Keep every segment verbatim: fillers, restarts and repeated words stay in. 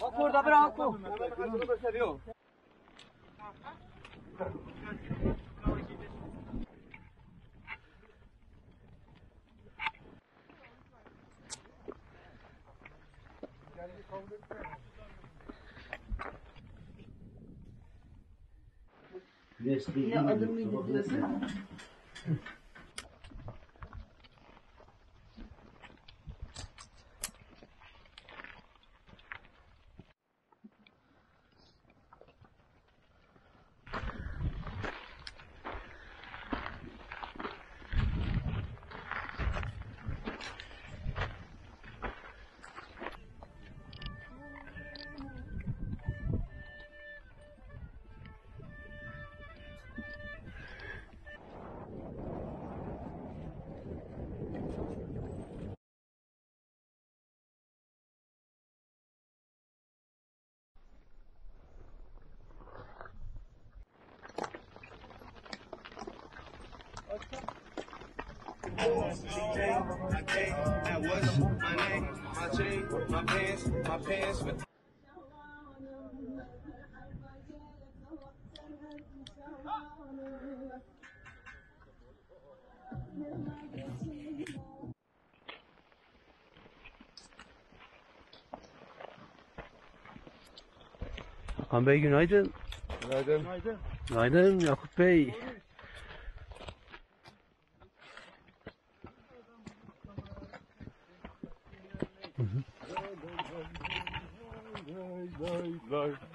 Bak orada bırak. Ne adım mıydı? Hakan Bey günaydın. Günaydın. Günaydın. Günaydın Yakup Bey. Evet.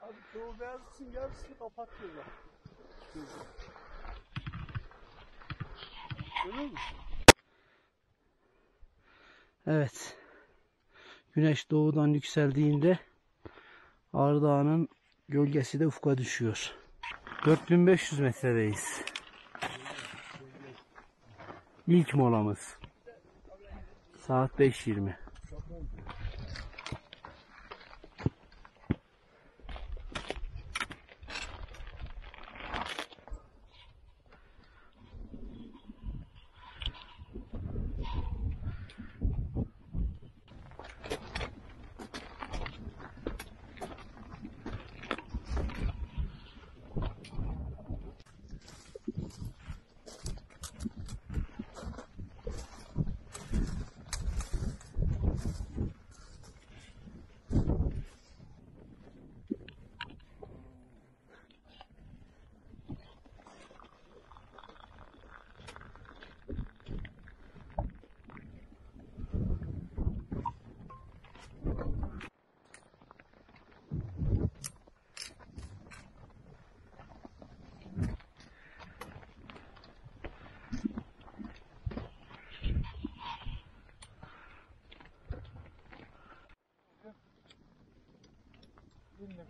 Abi doğu beyazısın yarısını kapatıyorlar. Görüyor musun? Evet, güneş doğudan yükseldiğinde Ağrı Dağı'nın gölgesi de ufka düşüyor. dört bin beş yüz metredeyiz. İlk molamız. Saat beş yirmi.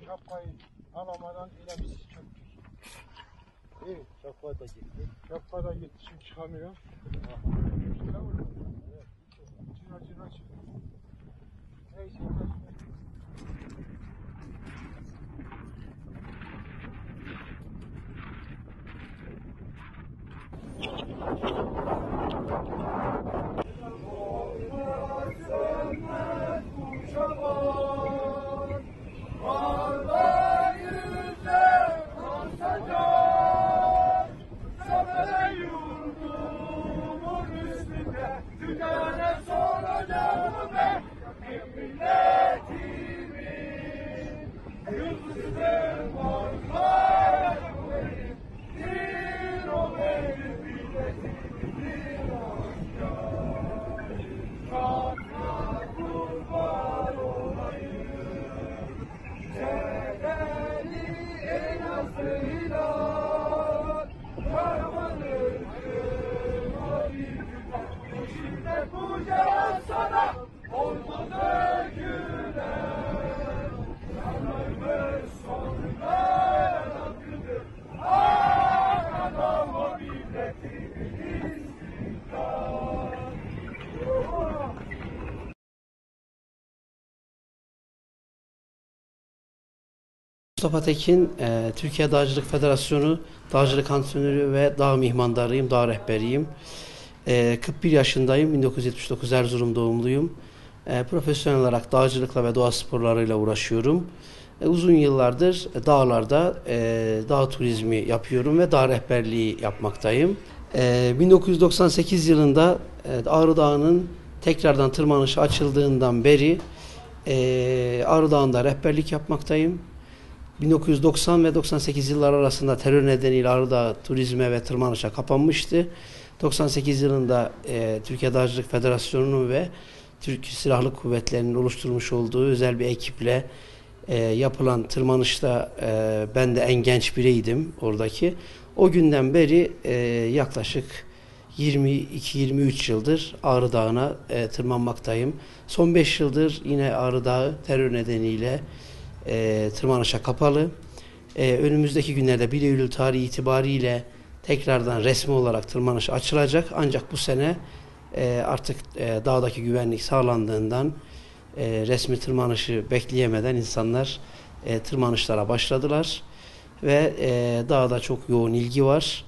Şapkayı alamadan yine bizi çöktük. Evet, şapka da gitti. Şapka da gitti, şimdi çıkamıyor. Çıra çıra çıktı. Neyse. Yıldızım var, benim bir o benim milletim. Mustafa Tekin, Türkiye Dağcılık Federasyonu Dağcılık Antrenörü ve dağ mihmandarıyım, dağ rehberiyim. kırk bir yaşındayım, bin dokuz yüz yetmiş dokuz Erzurum doğumluyum. Profesyonel olarak dağcılıkla ve doğa sporlarıyla uğraşıyorum. Uzun yıllardır dağlarda dağ turizmi yapıyorum ve dağ rehberliği yapmaktayım. bin dokuz yüz doksan sekiz yılında Ağrı Dağı'nın tekrardan tırmanışı açıldığından beri Ağrı Dağı'nda rehberlik yapmaktayım. bin dokuz yüz doksan ve doksan sekiz yılları arasında terör nedeniyle Ağrı Dağı turizme ve tırmanışa kapanmıştı. doksan sekiz yılında e, Türkiye Dağcılık Federasyonu'nun ve Türk Silahlı Kuvvetleri'nin oluşturmuş olduğu özel bir ekiple e, yapılan tırmanışta e, ben de en genç bireydim oradaki. O günden beri e, yaklaşık yirmi iki yirmi üç yıldır Ağrı Dağı'na e, tırmanmaktayım. Son beş yıldır yine Ağrı Dağı terör nedeniyle E, tırmanışa kapalı. E, önümüzdeki günlerde bir Eylül tarihi itibariyle tekrardan resmi olarak tırmanış açılacak. Ancak bu sene e, artık e, dağdaki güvenlik sağlandığından e, resmi tırmanışı bekleyemeden insanlar e, tırmanışlara başladılar. Ve e, dağda çok yoğun ilgi var.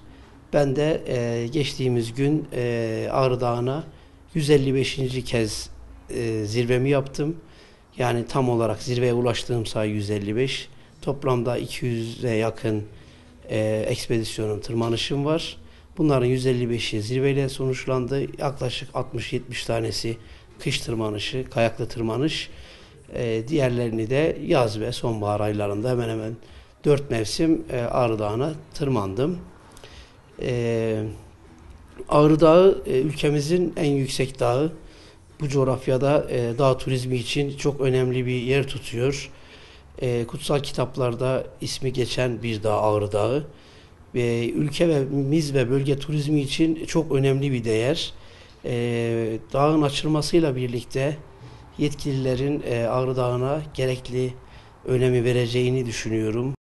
Ben de e, geçtiğimiz gün e, Ağrı Dağı'na yüz elli beşinci kez e, zirvemi yaptım. Yani tam olarak zirveye ulaştığım sayı yüz elli beş. Toplamda iki yüze yakın e, ekspedisyonum, tırmanışım var. Bunların yüz elli beşi zirveyle sonuçlandı. Yaklaşık altmış yetmiş tanesi kış tırmanışı, kayaklı tırmanış. E, diğerlerini de yaz ve sonbahar aylarında hemen hemen dört mevsim e, Ağrı Dağı'na tırmandım. E, Ağrı Dağı e, ülkemizin en yüksek dağı. Bu coğrafyada e, dağ turizmi için çok önemli bir yer tutuyor. E, kutsal kitaplarda ismi geçen bir dağ Ağrı Dağı. E, ülkemiz ve bölge turizmi için çok önemli bir değer. E, dağın açılmasıyla birlikte yetkililerin e, Ağrı Dağı'na gerekli önemi vereceğini düşünüyorum.